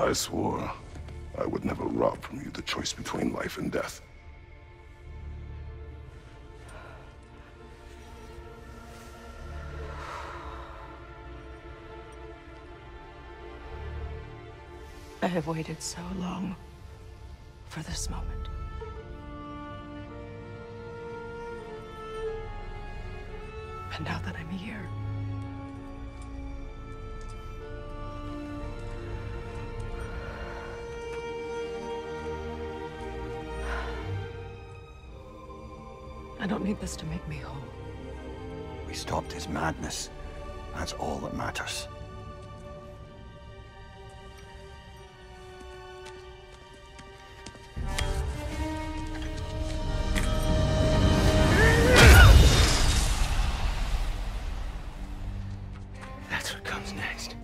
I swore I would never rob from you the choice between life and death. I have waited so long for this moment. And now that I'm here, I don't need this to make me whole. We stopped his madness. That's all that matters. That's what comes next.